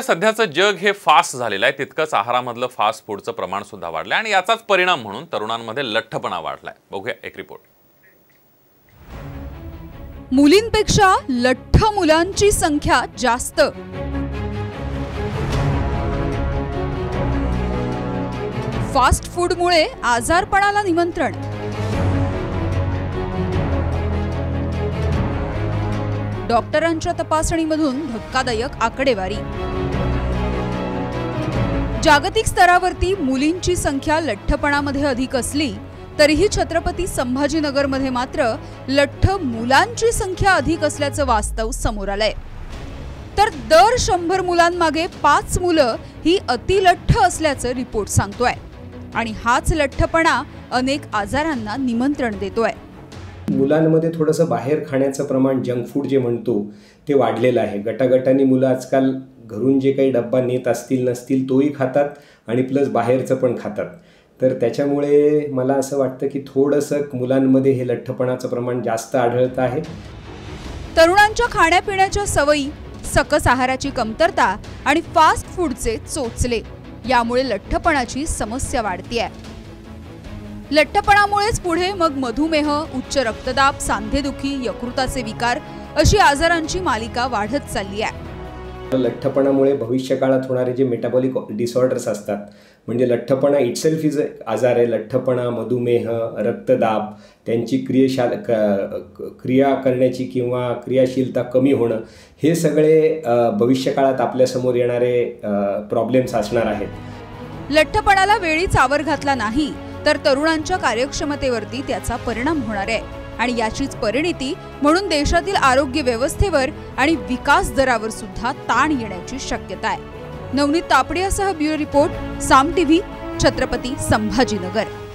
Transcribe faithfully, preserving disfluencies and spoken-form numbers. सध्याचं जग हे फास्ट झालेलं आहे, तितकंच आहारामधलं फास्ट फूडचं प्रमाण सुद्धा वाढलंय आणि याचाच परिणाम म्हणून तरुणांमध्ये लठ्ठपणा वाढलाय। बघूया एक रिपोर्ट। मुलींपेक्षा लठ्ठ मुलांची संख्या जास्त। फास्ट फूड मुळे आजारपणाला निमंत्रण। डॉक्टरांच्या तपासणीमधून धक्कादायक आकडेवारी। जागतिक स्तरावरती मुलींची संख्या लठ्ठपणामध्ये अधिक असली तरीही छत्रपती संभाजीनगरमध्ये मात्र लठ्ठ मुलांची संख्या अधिक असल्याचं वास्तव समोर आलंय। तर दर शंभर मुलांमागे पाच मुलं ही अतिलठ्ठ असल्याचं रिपोर्ट सांगतोय आणि हाच लठ्ठपणा अनेक आजारांना निमंत्रण देतोय। मुलांमध्ये थोडंसं बाहेर खाण्याचं प्रमाण, जंक फूड जे म्हणतो ते वाढलेलं आहे। गटागटांनी मुलं आजकाल घरून जे काही डब्बा नेत असतील नसतील तोही खातात आणि प्लस बाहेरचं पण खातात। तर त्याच्यामुळे मला असं वाटतं की थोडंसं मुलांमध्ये हे लठ्ठपणाचं प्रमाण जास्त आढळत आहे। तरुणांच्या खाण्यापिण्याच्या सवयी, सकस आहाराची कमतरता आणि फास्ट फूडचे चोचले यामुळे लठ्ठपणाची समस्या वाढते आहे। लठ्ठपणामुळेच पुढे मग मधुमेह, उच्च रक्तदाब, सांधेदुखी, यकृताचे विकार अशी आजारांची मालिका वाढत चालली आहे। लठ्ठपणामुळे भविष्यकाळात होणारे जे मेटाबॉलिक डिसऑर्डर्स असतात, म्हणजे लठ्ठपणा इटसेल्फ इज आजार आहे। लठ्ठपणा, मधुमेह, रक्तदाब, त्यांची क्रियाशाल क्रिया करण्याची किंवा क्रियाशीलता कमी होणं, हे सगळे भविष्यकाळात आपल्यासमोर येणारे प्रॉब्लेम्स असणार आहेत। लठ्ठपणाला वेळीच आवर घातला नाही तर तरुणांच्या कार्यक्षमतेवरती त्याचा परिणाम होणार आहे आणि याचीच परिणिती म्हणून देशातील आरोग्य व्यवस्थेवर आणि विकास दरावर सुद्धा ताण येण्याची शक्यता आहे। नवनीत तापडियासह bureau report, Saam TV, Chhatrapati Sambhajinagar.